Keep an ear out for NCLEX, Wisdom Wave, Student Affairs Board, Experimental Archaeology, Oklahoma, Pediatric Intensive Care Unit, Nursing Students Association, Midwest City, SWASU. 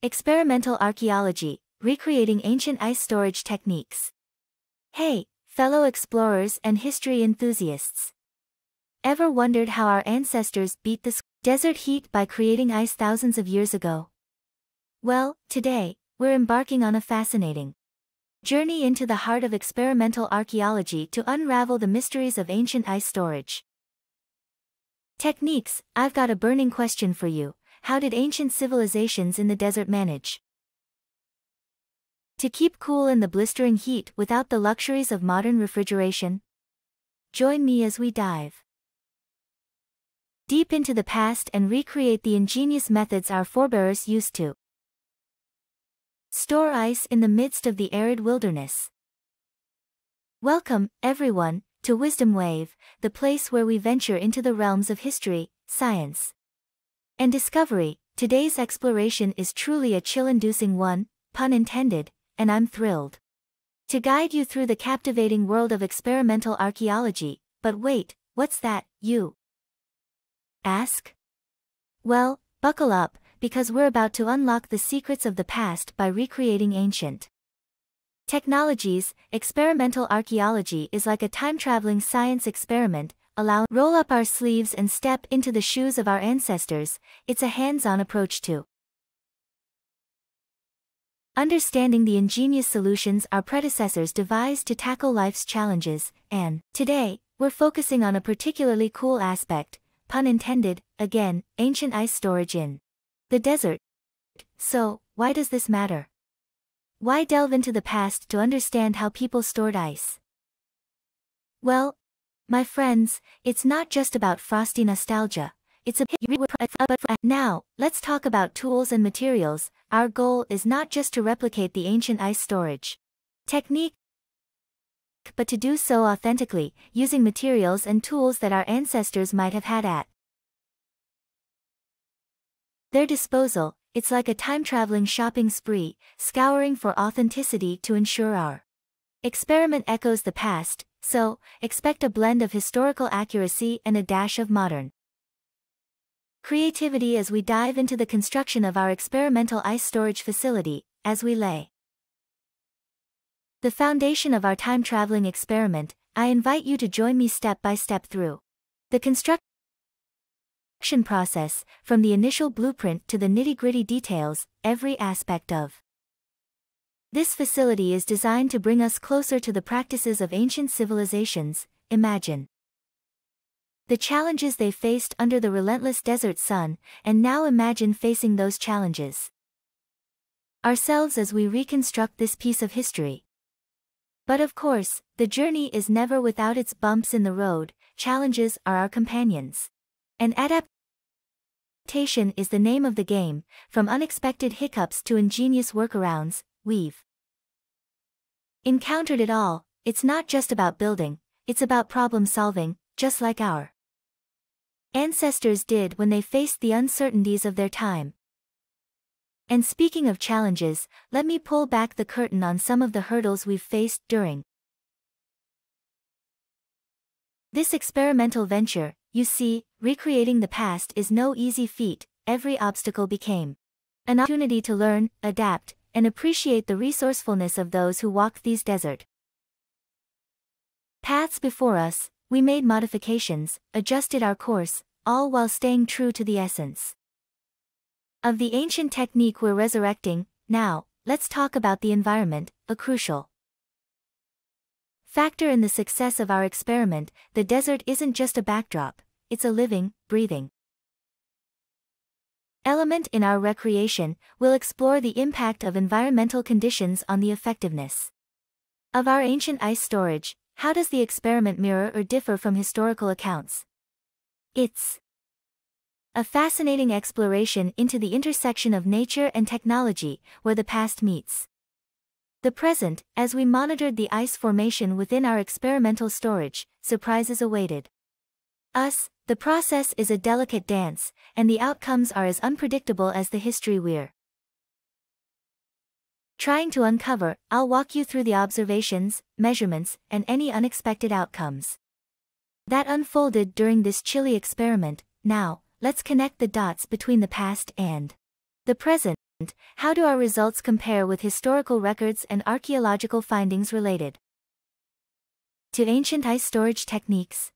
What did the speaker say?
Experimental archaeology, recreating ancient ice storage techniques. Hey, fellow explorers and history enthusiasts. Ever wondered how our ancestors beat the desert heat by creating ice thousands of years ago? Well, today, we're embarking on a fascinating journey into the heart of experimental archaeology to unravel the mysteries of ancient ice storage techniques. I've got a burning question for you. How did ancient civilizations in the desert manage to keep cool in the blistering heat without the luxuries of modern refrigeration? Join me as we dive deep into the past and recreate the ingenious methods our forebears used to store ice in the midst of the arid wilderness. Welcome, everyone, to Wisdom Wave, the place where we venture into the realms of history, science, and discovery. Today's exploration is truly a chill-inducing one, pun intended, and I'm thrilled to guide you through the captivating world of experimental archaeology. But wait, what's that, you ask? Well, buckle up, because we're about to unlock the secrets of the past by recreating ancient technologies. Experimental archaeology is like a time-traveling science experiment. Roll up our sleeves and step into the shoes of our ancestors. It's a hands-on approach to understanding the ingenious solutions our predecessors devised to tackle life's challenges, and today, we're focusing on a particularly cool aspect, pun intended, again, ancient ice storage in the desert. So, why does this matter? Why delve into the past to understand how people stored ice? Well, my friends, it's not just about frosty nostalgia, it's now, let's talk about tools and materials. Our goal is not just to replicate the ancient ice storage technique, but to do so authentically, using materials and tools that our ancestors might have had at their disposal. It's like a time-traveling shopping spree, scouring for authenticity to ensure our experiment echoes the past. So, expect a blend of historical accuracy and a dash of modern creativity as we dive into the construction of our experimental ice storage facility. As we lay the foundation of our time-traveling experiment, I invite you to join me step by step through the construction process, from the initial blueprint to the nitty-gritty details. Every aspect of this facility is designed to bring us closer to the practices of ancient civilizations. Imagine the challenges they faced under the relentless desert sun, and now imagine facing those challenges ourselves as we reconstruct this piece of history. But of course, the journey is never without its bumps in the road. Challenges are our companions, and adaptation is the name of the game. From unexpected hiccups to ingenious workarounds, we've encountered it all. It's not just about building, it's about problem solving, just like our ancestors did when they faced the uncertainties of their time. And speaking of challenges, let me pull back the curtain on some of the hurdles we've faced during this experimental venture. You see, recreating the past is no easy feat. Every obstacle became an opportunity to learn, adapt, and appreciate the resourcefulness of those who walked these desert paths before us. We made modifications, adjusted our course, all while staying true to the essence of the ancient technique we're resurrecting. Now, let's talk about the environment, a crucial factor in the success of our experiment. The desert isn't just a backdrop, it's a living, breathing element in our recreation. We'll explore the impact of environmental conditions on the effectiveness of our ancient ice storage. How does the experiment mirror or differ from historical accounts? It's a fascinating exploration into the intersection of nature and technology, where the past meets the present. As we monitored the ice formation within our experimental storage, surprises awaited us. The process is a delicate dance, and the outcomes are as unpredictable as the history we're trying to uncover. I'll walk you through the observations, measurements, and any unexpected outcomes that unfolded during this chilly experiment. Now, let's connect the dots between the past and the present. How do our results compare with historical records and archaeological findings related to ancient ice storage techniques?